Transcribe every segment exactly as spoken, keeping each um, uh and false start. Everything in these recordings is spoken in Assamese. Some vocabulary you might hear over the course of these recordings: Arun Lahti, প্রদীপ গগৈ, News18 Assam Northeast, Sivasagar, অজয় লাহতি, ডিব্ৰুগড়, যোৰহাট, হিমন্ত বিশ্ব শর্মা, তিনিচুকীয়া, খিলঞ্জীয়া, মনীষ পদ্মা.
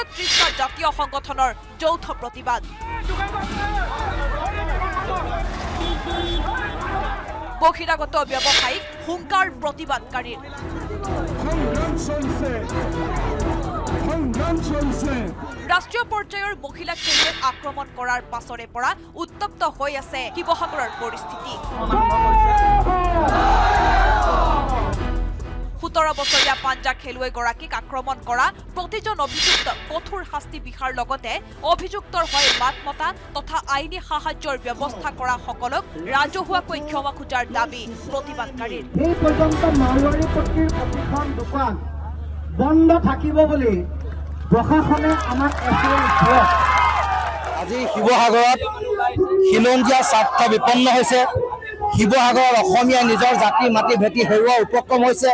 ঊনত্ৰিশটা জাতীয় সংগঠনৰ যৌথ প্ৰতিবাদ। বহিৰাগত ব্যৱসায়িক হুংকাৰ প্ৰতিবাদকাৰীৰ ৰাষ্ট্ৰীয় পৰ্যায়ৰ মহিলা কেন্দ্ৰত আক্ৰমণ কৰাৰ পাছৰে পৰা উত্তপ্ত হৈ আছে শিৱসাগৰৰ পৰিস্থিতি। সোতৰ বছৰীয়া পাঞ্জা খেলুৱৈগৰাকীক আক্ৰমণ কৰা প্ৰতিজন অভিযুক্ত কঠোৰ শাস্তি বিহাৰ লগতে অভিযুক্তৰ হৈ মাত মতা তথা আইনী সাহায্যৰ ব্যৱস্থা কৰা সকলক ৰাজহুৱাকৈ ক্ষমা খোজাৰ দাবী প্ৰতিবাদকাৰীৰ। এই পৰ্যন্ত মাৰোৱাৰী পট্টিৰ প্ৰতিখন দোকান বন্ধ থাকিব বুলি প্ৰশাসনে আমাক এছুৰেঞ্চ দিয়ে। আজি শিৱসাগৰত খিলঞ্জীয়া স্বাৰ্থ বিপন্ন হৈছে। শিৱসাগৰৰ অসমীয়া নিজৰ জাতি মাটি ভেটি হেৰুৱা উপক্ৰম হৈছে।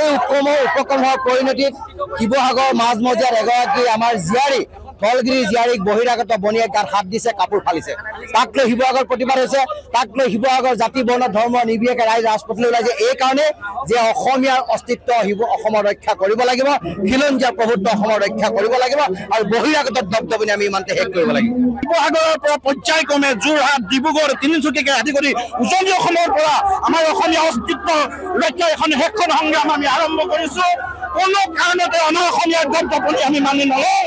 এই উপক্ৰমৰ উপক্ৰম হোৱাৰ পৰিণতিত শিৱসাগৰ মাজমজিয়াত এগৰাকী আমাৰ জীয়াৰী কলগিৰি জীয়াৰীক বহিৰাগত বনিয়াই গাত হাত দিছে, কাপোৰ ফালিছে। তাক লৈ শিৱসাগৰ প্ৰতিবাদ হৈছে। তাক লৈ শিৱসাগৰ জাতি বৰ্ণ ধৰ্ম নিৰ্বিশেষে ৰাইজ ৰাজপথলৈ ওলাইছে, এইকাৰণে যে অসমীয়াৰ অস্তিত্ব শিৱ অসমৰ ৰক্ষা কৰিব লাগিব, খিলঞ্জীয়া প্ৰভুত্ব অসমৰ ৰক্ষা কৰিব লাগিব আৰু বহিৰাগত দপদপনি আমি ইমানতে শেষ কৰিব লাগিব। শিৱসাগৰৰ পৰা পৰ্যায়ক্ৰমে যোৰহাট, ডিব্ৰুগড়, তিনিচুকীয়াকে আদি কৰি উজনি অসমৰ পৰা আমাৰ অসমীয়া অস্তিত্ব ৰক্ষা এখন শেষখন সংগ্ৰাম আমি আৰম্ভ কৰিছোঁ। কোনো কাৰণতে অনাঅসমীয়াৰ দপদপনি আমি মানি নলওঁ।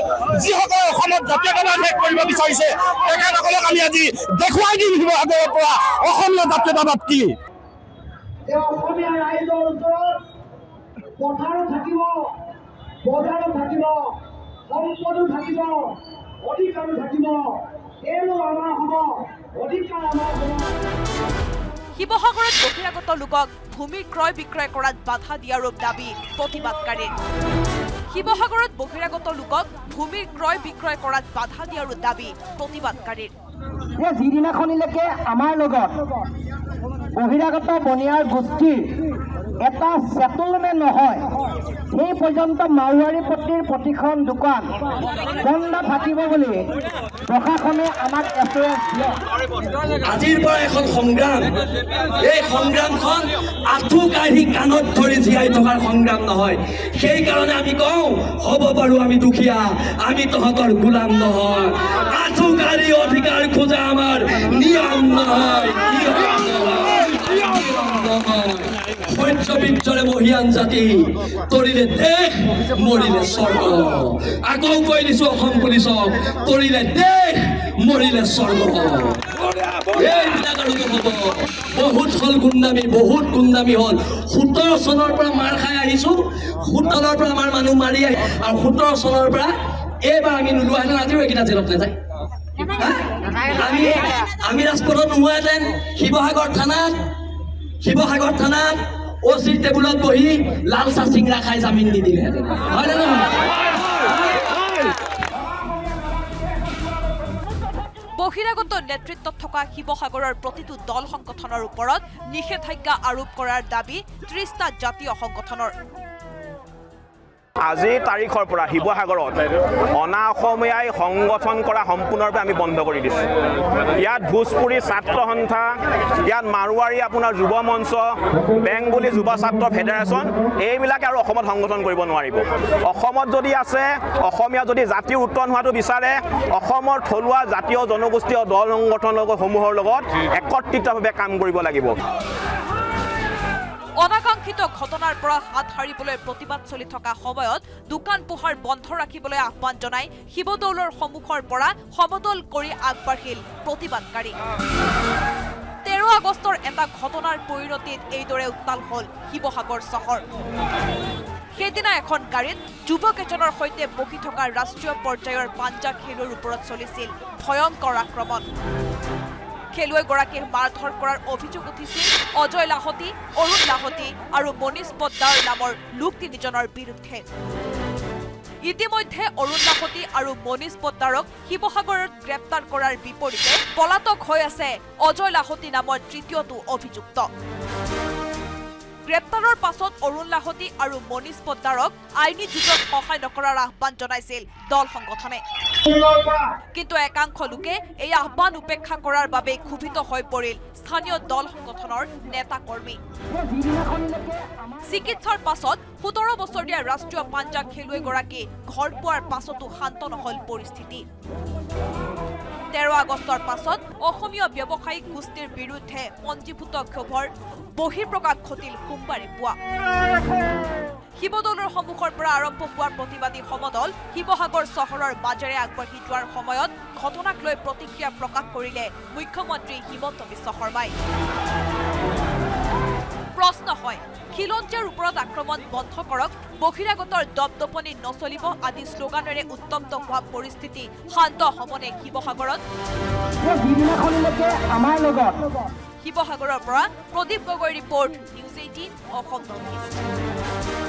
যিসকলে অসমত জাতীয়তাবাদ শেষ কৰিব বিচাৰিছে তেখেতসকলক আমি আজি দেখুৱাই দিম শিৱসাগৰৰ পৰা অসমীয়া জাতীয়তাবাদ কি। অসমীয়া ৰাইজৰ ওচৰত পথাৰো থাকিব, বজাৰো থাকিব, সম্পদো থাকিব, অধিকাৰো থাকিব। এইবোৰ আমাৰ হ'ব, অধিকাৰ আমাৰ হ'ব। শিৱসাগৰত বহিৰাগত লোকক ভূমি ক্ৰয় বিক্ৰয় কৰাত বাধা দিয়াৰ দাবী প্ৰতিবাদকাৰীৰ। শিৱসাগৰত বহিৰাগত লোকক ভূমি ক্ৰয় বিক্ৰয় কৰাত বাধা দিয়াৰ দাবী প্ৰতিবাদকাৰীৰ। যিদিনাখনিলৈকে আমাৰ লগত বহিৰাগত বনিয়াৰ গোষ্ঠীৰ এটা ছেটেলমেণ্ট নহয়, সেই পৰ্যন্ত মাৰোৱাৰী পট্টিৰ প্ৰতিখন দোকান বন্ধ থাকিব বুলি প্ৰশাসনে আমাক এছুৰেঞ্চ দিয়ে। আজিৰ পৰা এখন সংগ্ৰাম, এই সংগ্ৰামখন আঁঠু কাঢ়ি কাণত ধৰি জীয়াই থকাৰ সংগ্ৰাম নহয়। সেইকাৰণে আমি কওঁ, হ'ব পাৰোঁ আমি দুখীয়া, আমি তহঁতৰ গোলাম নহয়। আঁঠু কাঢ়ি অধিকাৰ খোজা আমাৰ নিয়ম নহয়। সূৰ্যবীৰ্যৰে মহিয়ান জাতি, তৰিলে দেশ মৰিলে স্বৰ্গ। আকৌ কৈ দিছো অসম পুলিচক, তৰিলে দেশ মৰিলে স্বৰ্গ। এইবিলাক আৰু হ'ব। বহুত হ'ল গুণ্ডামি, বহুত গুণ্ডামি হ'ল। সোতৰ চনৰ পৰা মাৰ খাই আহিছো, সোতৰৰ পৰা আমাৰ মানুহ মাৰি আহি আৰু সোতৰ চনৰ পৰা এইবাৰ আমি নোলোৱা হেঁতেন আজিও এইকেইটা জেলত নাযায়। আমি আমি ৰাজপথত নোহোৱাহেঁতেন শিৱসাগৰ থানাত শিৱসাগৰ থানাত অ' চি টেবুলত বহি লাল চাহ চিংৰা খাই জামিন দি দিলে। বহিৰাগত নেতৃত্বত থকা শিৱসাগৰৰ প্ৰতিটো দল সংগঠনৰ ওপৰত নিষেধাজ্ঞা আৰোপ কৰাৰ দাবী ত্ৰিশটা জাতীয় সংগঠনৰ। আজিৰ তাৰিখৰ পৰা শিৱসাগৰত অনা অসমীয়াই সংগঠন কৰা সম্পূৰ্ণৰূপে আমি বন্ধ কৰি দিছোঁ। ইয়াত ভোজপুৰী ছাত্ৰ সন্থা, ইয়াত মাৰোৱাৰী আপোনাৰ যুৱ মঞ্চ, বেংগলী যুৱ ছাত্ৰ ফেডাৰেশ্যন, এইবিলাকে আৰু অসমত সংগঠন কৰিব নোৱাৰিব। অসমত যদি আছে, অসমীয়া যদি জাতিৰ উত্থান হোৱাটো বিচাৰে, অসমৰ থলুৱা জাতীয় জনগোষ্ঠীয় দল সংগঠনসমূহৰ লগত একত্ৰিতভাৱে কাম কৰিব লাগিব। অনাকাংক্ষিত ঘটনাৰ পৰা হাত সাৰিবলৈ প্ৰতিবাদ চলি থকা সময়ত দোকান পোহাৰ বন্ধ ৰাখিবলৈ আহ্বান জনাই শিৱদৌলৰ সন্মুখৰ পৰা সমদল কৰি আগবাঢ়িল প্ৰতিবাদকাৰী। তেৰ আগষ্টৰ এটা ঘটনাৰ পৰিণতিত এইদৰে উত্তাল হ'ল শিৱসাগৰ চহৰ। সেইদিনা এখন গাড়ীত যুৱক এজনৰ সৈতে বহি থকা ৰাষ্ট্ৰীয় পৰ্যায়ৰ পাঞ্জা খেলুৱৈৰ ওপৰত চলিছিল ভয়ংকৰ আক্ৰমণ। খেলুৱৈগৰাকীক মাৰধৰ কৰাৰ অভিযোগ উঠিছিল অজয় লাহতি, অৰুণ লাহতি আৰু মনীষ পদ্মাৰ নামৰ লোক তিনিজনৰ বিৰুদ্ধে। ইতিমধ্যে অৰুণ লাহতি আৰু মনীষ পদ্মাৰক শিৱসাগৰত গ্ৰেপ্তাৰ কৰাৰ বিপৰীতে পলাতক হৈ আছে অজয় লাহতি নামৰ তৃতীয়টো অভিযুক্ত। গ্রেপ্তারের পাছত অরুণ লাহতি আর মনীষ পদ্মারক আইনি যুঁজত সহায় নকরার আহ্বান জানাইছিল দল সংগঠনে। কিন্তু একাংশ লোকে এই আহ্বান উপেক্ষা করার বাবে ক্ষোভিত হয়ে পড়িল স্থানীয় দল সংগঠনের নেতা কর্মী। চিকিৎসার পাছত সতেরো বছরীয় রাষ্ট্রীয় পাঞ্জা খেলুৱৈগৰাকী ঘৰ পোৱাৰ পাছতো শান্ত নহল পৰিস্থিতি। তেৰো আগস্টৰ পাছত অসমীয়া ব্যবসায়িক গোষ্ঠীৰ বিৰুদ্ধে পঞ্জীভূত ক্ষোভৰ বহিঃপ্ৰকাশ ঘটিল সোমবাৰে পুয়া। শিৱদৌলৰ সন্মুখৰ পৰা আৰম্ভ হোৱা প্ৰতিবাদী সমদল শিৱসাগৰ চহৰৰ বাজাৰে আগবাঢ়ি যোৱাৰ সময়ত ঘটনাক লৈ প্ৰতিক্ৰিয়া প্ৰকাশ কৰিলে মুখ্যমন্ত্ৰী হিমন্ত বিশ্ব শৰ্মাই। প্ৰশ্ন হয়, খিলঞ্জীয়াৰ ওপৰত আক্ৰমণ বন্ধ কৰক, বহিৰাগতৰ দপদপনি নচলিব আদি শ্লোগানেৰে উত্তপ্ত হোৱা পৰিস্থিতি শান্ত হবনে শিৱসাগৰত? শিৱসাগৰৰ পৰা প্ৰদীপ গগৈৰ report, news eighteen Assam north east.